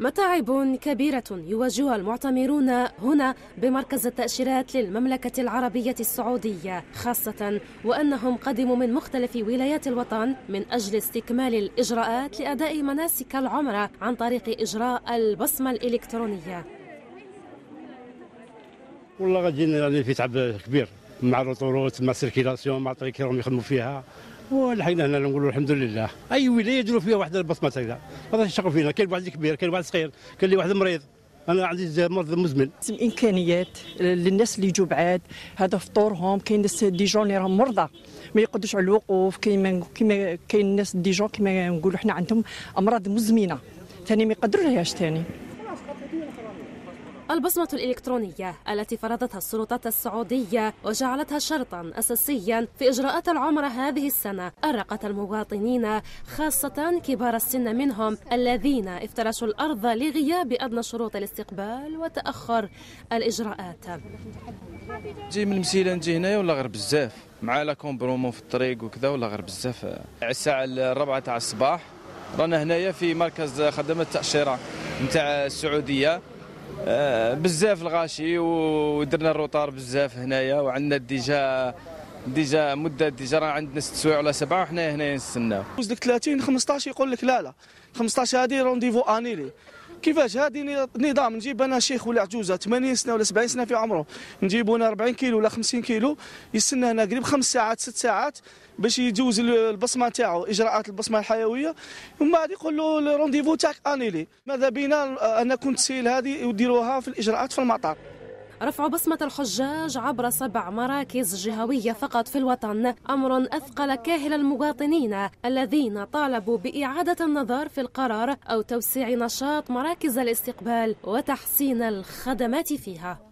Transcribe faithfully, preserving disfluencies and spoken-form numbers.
متاعب كبيرة يواجهها المعتمرون هنا بمركز التأشيرات للمملكة العربية السعودية، خاصة وأنهم قدموا من مختلف ولايات الوطن من أجل استكمال الإجراءات لأداء مناسك العمرة عن طريق إجراء البصمة الإلكترونية. والله غاديين راني في تعب كبير مع الروتوروت، مع السيركيلاسيون، مع الطريق اللي راهم يخدموا فيها، ولحقنا هنا نقولوا الحمد لله. اي ولايه يديروا فيها واحد البصمه هكذا، هذا الشغل فينا، كاين واحد كبير، كاين واحد صغير، كاين لي واحد مريض، انا عندي مرض مزمن. الامكانيات للناس اللي يجوا بعاد، هذا فطورهم، كاين ناس دي جون اللي راهم مرضى ما يقدروش على الوقوف، كاين كاين كاين ناس دي جون كما نقولوا حنا عندهم امراض مزمنه ثاني ما يقدروا لهاش ثاني. البصمة الإلكترونية التي فرضتها السلطات السعودية وجعلتها شرطاً أساسياً في إجراءات العمرة هذه السنة، أرقت المواطنين خاصة كبار السن منهم الذين افترشوا الأرض لغياب أدنى شروط الاستقبال وتأخر الإجراءات. جي من مسيلة نجي هنايا ولا غير بزاف مع لا كومبرومون في الطريق وكذا، ولا غير بزاف. على الساعة الرابعة تاع الصباح رانا هنايا في مركز خدمة التأشيرة نتاع السعودية، بزاف الغاشي ودرنا الروطار بزاف هنايا، وعندنا ديجا ديجا مده ديجا راه عندنا ست سوايع ولا سبعه وحنا هنايا نستناو. وزك ثلاثين خمسطاش يقول لك لا لا خمسطاش هذه رونديفو انيلي. كيفاش هذه نظام نجيب انا شيخ ولا عجوزه ثمانين سنه ولا سبعين سنه في عمره، نجيبو انا أربعين كيلو ولا خمسين كيلو يستنى هنا قريب خمس ساعات ست ساعات باش يجوز البصمه تاعو، اجراءات البصمه الحيويه، ومن بعد يقول له الرونديفو تاعك انيلي. ماذا بينا ان كنت سيل هذه وديروها في الاجراءات في المطار. رفع بصمة الحجاج عبر سبع مراكز جهوية فقط في الوطن أمر أثقل كاهل المواطنين الذين طالبوا بإعادة النظر في القرار أو توسيع نشاط مراكز الاستقبال وتحسين الخدمات فيها.